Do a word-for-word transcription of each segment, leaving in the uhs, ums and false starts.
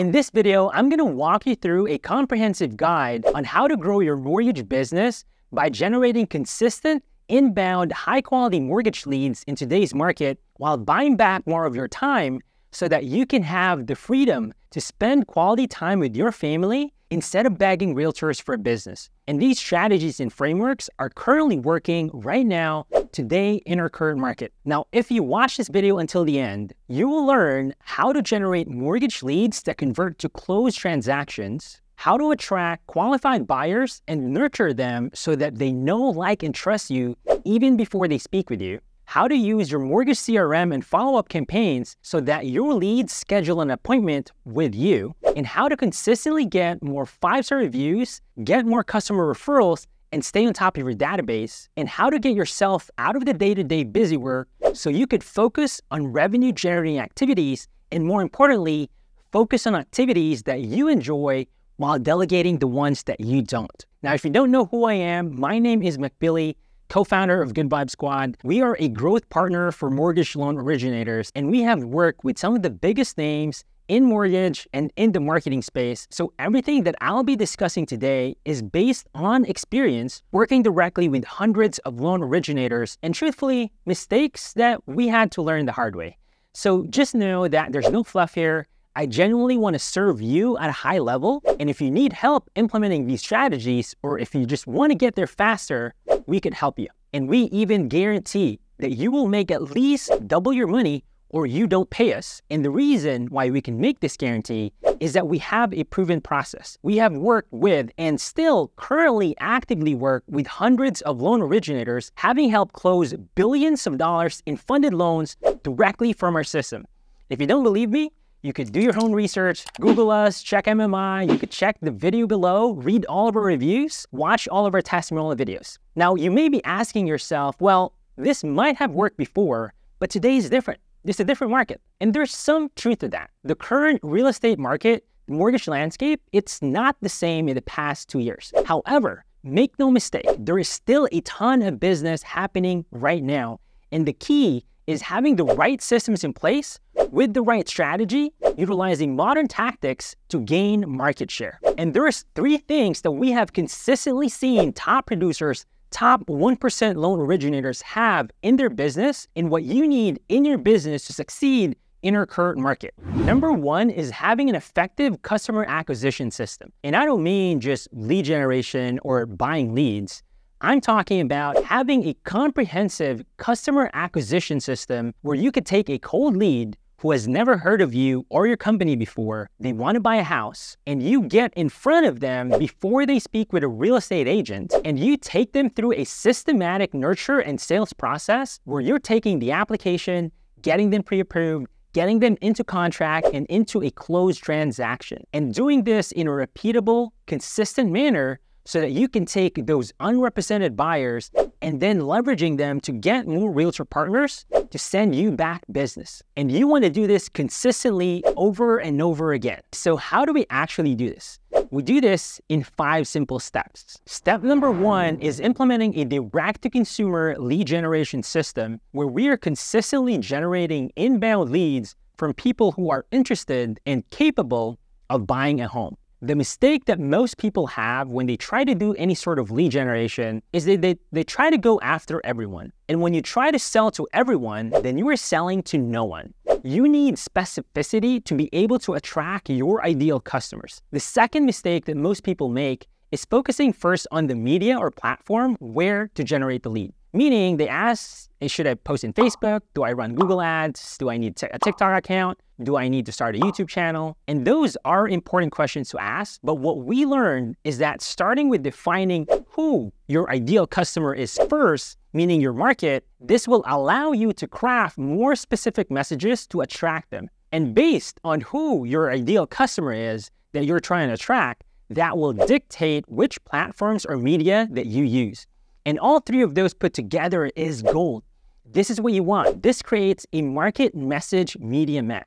In this video, I'm gonna walk you through a comprehensive guide on how to grow your mortgage business by generating consistent, inbound, high-quality mortgage leads in today's market while buying back more of your time so that you can have the freedom to spend quality time with your family instead of begging realtors for business. And these strategies and frameworks are currently working right now, today, in our current market. Now, if you watch this video until the end, you will learn how to generate mortgage leads that convert to closed transactions, how to attract qualified buyers and nurture them so that they know, like, and trust you even before they speak with you, how to use your mortgage C R M and follow-up campaigns so that your leads schedule an appointment with you, and how to consistently get more five-star reviews, get more customer referrals, and stay on top of your database, and how to get yourself out of the day-to-day busy work so you could focus on revenue-generating activities, and more importantly, focus on activities that you enjoy while delegating the ones that you don't. Now, if you don't know who I am, my name is McBilly, co-founder of Good Vibe Squad. We are a growth partner for mortgage loan originators, and we have worked with some of the biggest names in mortgage and in the marketing space. So everything that I'll be discussing today is based on experience working directly with hundreds of loan originators and, truthfully, mistakes that we had to learn the hard way. So just know that there's no fluff here. I genuinely want to serve you at a high level, and if you need help implementing these strategies, or if you just want to get there faster, we could help you. And we even guarantee that you will make at least double your money or you don't pay us. And the reason why we can make this guarantee is that we have a proven process. We have worked with and still currently actively work with hundreds of loan originators, having helped close billions of dollars in funded loans directly from our system. If you don't believe me, you could do your own research, Google us, check M M I, you could check the video below, read all of our reviews, watch all of our testimonial videos. Now, you may be asking yourself, well, this might have worked before, but today is different. It's a different market. And there's some truth to that. The current real estate market, mortgage landscape, it's not the same in the past two years. However, make no mistake, there is still a ton of business happening right now. And the key is having the right systems in place with the right strategy, utilizing modern tactics to gain market share. And there's three things that we have consistently seen top producers, top one percent loan originators have in their business, and what you need in your business to succeed in our current market. Number one is having an effective customer acquisition system. And I don't mean just lead generation or buying leads. I'm talking about having a comprehensive customer acquisition system where you could take a cold lead who has never heard of you or your company before, they want to buy a house, and you get in front of them before they speak with a real estate agent, and you take them through a systematic nurture and sales process where you're taking the application, getting them pre-approved, getting them into contract and into a closed transaction, and doing this in a repeatable, consistent manner so that you can take those unrepresented buyers and then leveraging them to get more realtor partners to send you back business. And you want to do this consistently over and over again. So how do we actually do this? We do this in five simple steps. Step number one is implementing a direct-to-consumer lead generation system where we are consistently generating inbound leads from people who are interested and capable of buying a home. The mistake that most people have when they try to do any sort of lead generation is that they, they try to go after everyone. And when you try to sell to everyone, then you are selling to no one. You need specificity to be able to attract your ideal customers. The second mistake that most people make is focusing first on the media or platform where to generate the lead. Meaning they ask, hey, should I post in Facebook? Do I run Google ads? Do I need a TikTok account? Do I need to start a YouTube channel? And those are important questions to ask. But what we learned is that starting with defining who your ideal customer is first, meaning your market, this will allow you to craft more specific messages to attract them. And based on who your ideal customer is that you're trying to attract, that will dictate which platforms or media that you use. And all three of those put together is gold. This is what you want. This creates a market message media match.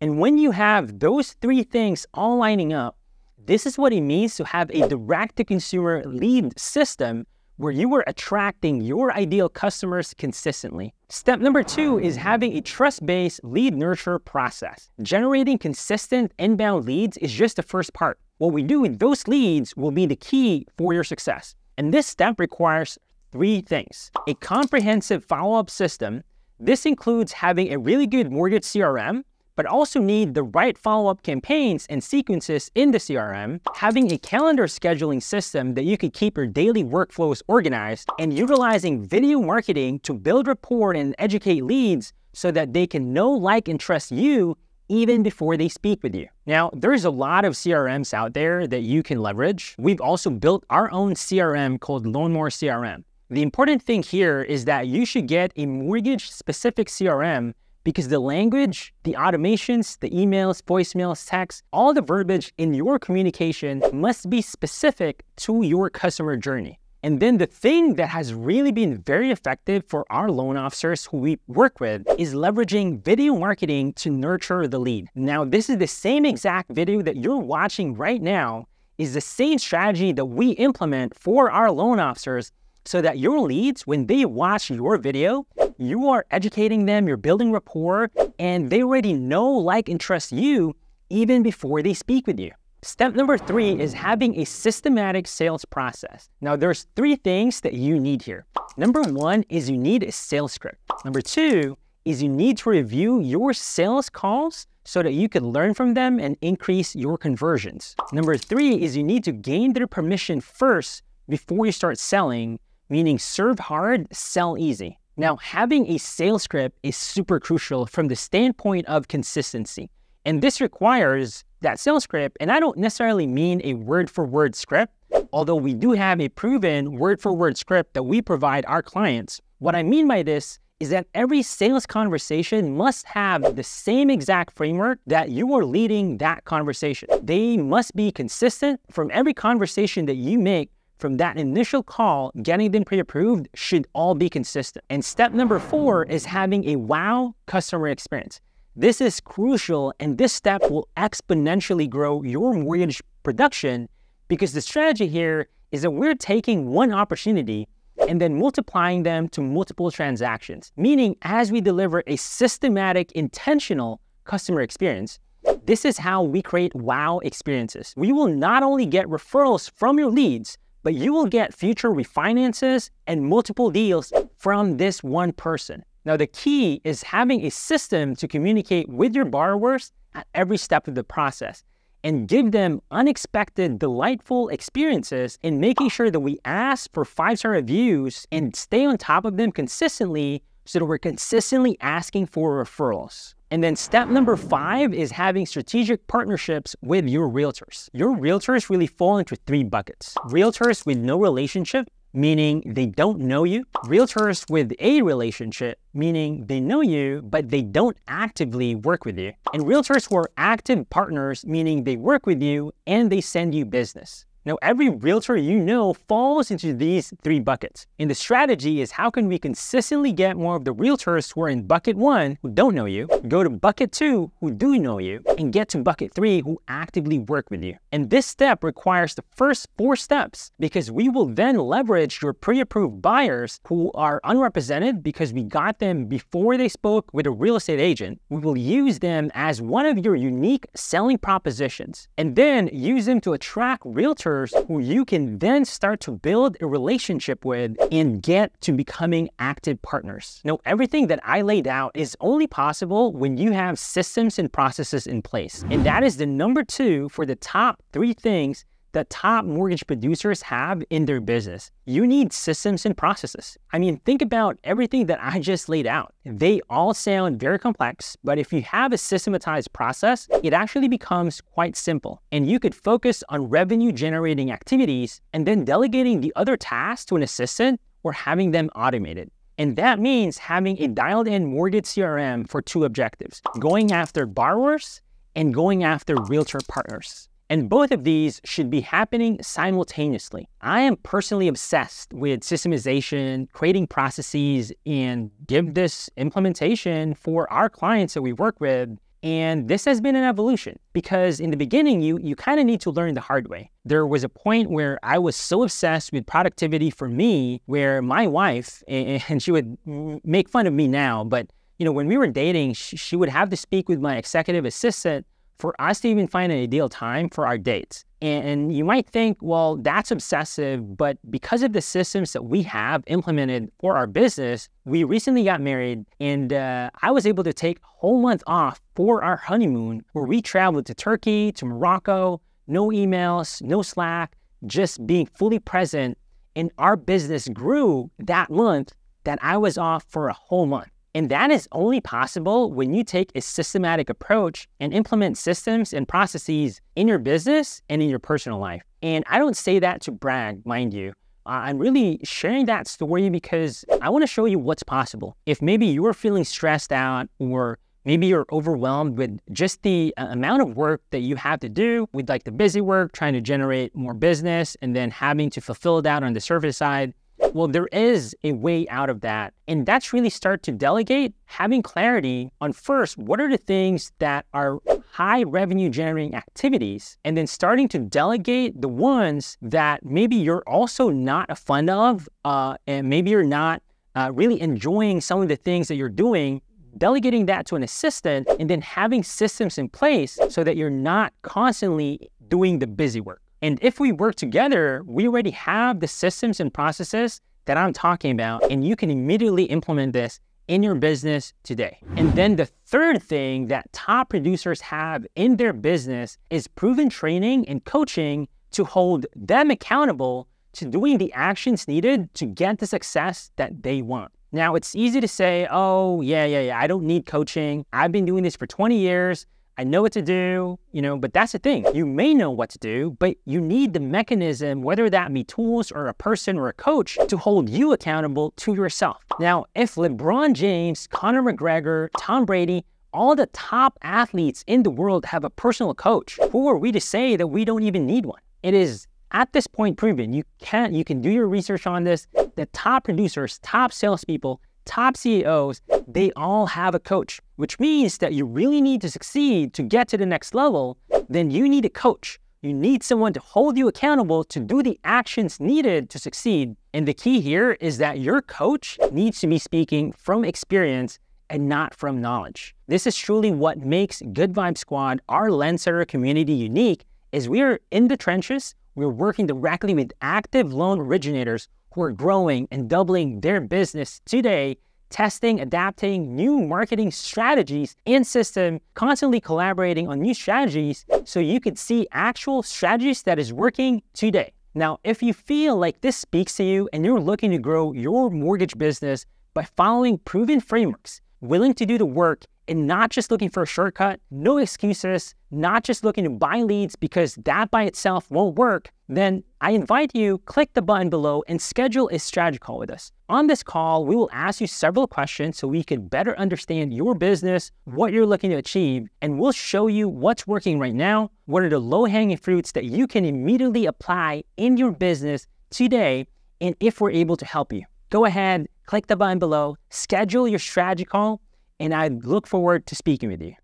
And when you have those three things all lining up, this is what it means to have a direct-to-consumer lead system where you are attracting your ideal customers consistently. Step number two is having a trust-based lead nurture process. Generating consistent inbound leads is just the first part. What we do with those leads will be the key for your success. And this step requires three things. A comprehensive follow-up system. This includes having a really good mortgage C R M, but also need the right follow-up campaigns and sequences in the C R M, having a calendar scheduling system that you can keep your daily workflows organized, and utilizing video marketing to build rapport and educate leads so that they can know, like, and trust you even before they speak with you. Now, there's a lot of C R Ms out there that you can leverage. We've also built our own C R M called LoanMore C R M. The important thing here is that you should get a mortgage-specific C R M because the language, the automations, the emails, voicemails, texts, all the verbiage in your communication must be specific to your customer journey. And then the thing that has really been very effective for our loan officers who we work with is leveraging video marketing to nurture the lead. Now, this is the same exact video that you're watching right now is the same strategy that we implement for our loan officers so that your leads, when they watch your video, you are educating them, you're building rapport, and they already know, like, and trust you even before they speak with you. Step number three is having a systematic sales process. Now, there's three things that you need here. Number one is you need a sales script. Number two is you need to review your sales calls so that you can learn from them and increase your conversions. Number three is you need to gain their permission first before you start selling, meaning serve hard, sell easy. Now, having a sales script is super crucial from the standpoint of consistency. And this requires that sales script, and I don't necessarily mean a word-for-word script, although we do have a proven word-for-word script that we provide our clients. What I mean by this is that every sales conversation must have the same exact framework that you are leading that conversation. They must be consistent from every conversation that you make. From that initial call, getting them pre-approved should all be consistent. And step number four is having a wow customer experience. This is crucial, and this step will exponentially grow your mortgage production because the strategy here is that we're taking one opportunity and then multiplying them to multiple transactions. Meaning, as we deliver a systematic, intentional customer experience, this is how we create wow experiences. We will not only get referrals from your leads, but you will get future refinances and multiple deals from this one person. Now, the key is having a system to communicate with your borrowers at every step of the process and give them unexpected, delightful experiences in making sure that we ask for five-star reviews and stay on top of them consistently so that we're consistently asking for referrals. And then step number five is having strategic partnerships with your realtors. Your realtors really fall into three buckets. Realtors with no relationship, meaning they don't know you. Realtors with a relationship, meaning they know you, but they don't actively work with you. And realtors who are active partners, meaning they work with you and they send you business. Now, every realtor you know falls into these three buckets. And the strategy is how can we consistently get more of the realtors who are in bucket one, who don't know you, go to bucket two, who do know you, and get to bucket three, who actively work with you. And this step requires the first four steps because we will then leverage your pre-approved buyers who are unrepresented because we got them before they spoke with a real estate agent. We will use them as one of your unique selling propositions and then use them to attract realtors who you can then start to build a relationship with and get to becoming active partners. Now, everything that I laid out is only possible when you have systems and processes in place. And that is the number two for the top three things that top mortgage producers have in their business. You need systems and processes. I mean, think about everything that I just laid out. They all sound very complex, but if you have a systematized process, it actually becomes quite simple. And you could focus on revenue generating activities and then delegating the other tasks to an assistant or having them automated. And that means having a dialed in mortgage C R M for two objectives, going after borrowers and going after realtor partners. And both of these should be happening simultaneously. I am personally obsessed with systemization, creating processes, and give this implementation for our clients that we work with And this has been an evolution, because in the beginning, you, you kind of need to learn the hard way. There was a point where I was so obsessed with productivity for me, where my wife, and she would make fun of me now, but you know, when we were dating, she would have to speak with my executive assistant for us to even find an ideal time for our dates. And you might think, well, that's obsessive, but because of the systems that we have implemented for our business, we recently got married, and uh, I was able to take a whole month off for our honeymoon, where we traveled to Turkey, to Morocco, no emails, no Slack, just being fully present. And our business grew that month that I was off for a whole month. And that is only possible when you take a systematic approach and implement systems and processes in your business and in your personal life. And I don't say that to brag, mind you. I'm really sharing that story because I want to show you what's possible. If maybe you're feeling stressed out, or maybe you're overwhelmed with just the amount of work that you have to do with like the busy work, trying to generate more business and then having to fulfill that on the service side, well, there is a way out of that. And that's really start to delegate, having clarity on first, what are the things that are high revenue generating activities, and then starting to delegate the ones that maybe you're also not a fan of, uh, and maybe you're not uh, really enjoying some of the things that you're doing, delegating that to an assistant, and then having systems in place so that you're not constantly doing the busy work. And if we work together, we already have the systems and processes that I'm talking about, and you can immediately implement this in your business today. And then the third thing that top producers have in their business is proven training and coaching to hold them accountable to doing the actions needed to get the success that they want. Now, it's easy to say, oh, yeah, yeah, yeah, I don't need coaching. I've been doing this for twenty years. I know what to do, you know, but that's the thing. You may know what to do, but you need the mechanism, whether that be tools or a person or a coach, to hold you accountable to yourself. Now, if LeBron James, Conor McGregor, Tom Brady, all the top athletes in the world have a personal coach, who are we to say that we don't even need one? It is at this point proven. You can, you can do your research on this. The top producers, top salespeople, top C E Os, they all have a coach, which means that you really need to succeed to get to the next level, then you need a coach. You need someone to hold you accountable to do the actions needed to succeed. And the key here is that your coach needs to be speaking from experience and not from knowledge. This is truly what makes Good Vibe Squad, our LoanMore community, unique, is we are in the trenches, we're working directly with active loan originators who are growing and doubling their business today, testing, adapting new marketing strategies and system, constantly collaborating on new strategies so you could see actual strategies that is working today. Now, if you feel like this speaks to you and you're looking to grow your mortgage business by following proven frameworks, willing to do the work and not just looking for a shortcut, no excuses, not just looking to buy leads because that by itself won't work, then I invite you, click the button below and schedule a strategy call with us. On this call, we will ask you several questions so we can better understand your business, what you're looking to achieve, and we'll show you what's working right now, what are the low-hanging fruits that you can immediately apply in your business today, and if we're able to help you. Go ahead, click the button below, schedule your strategy call, and I look forward to speaking with you.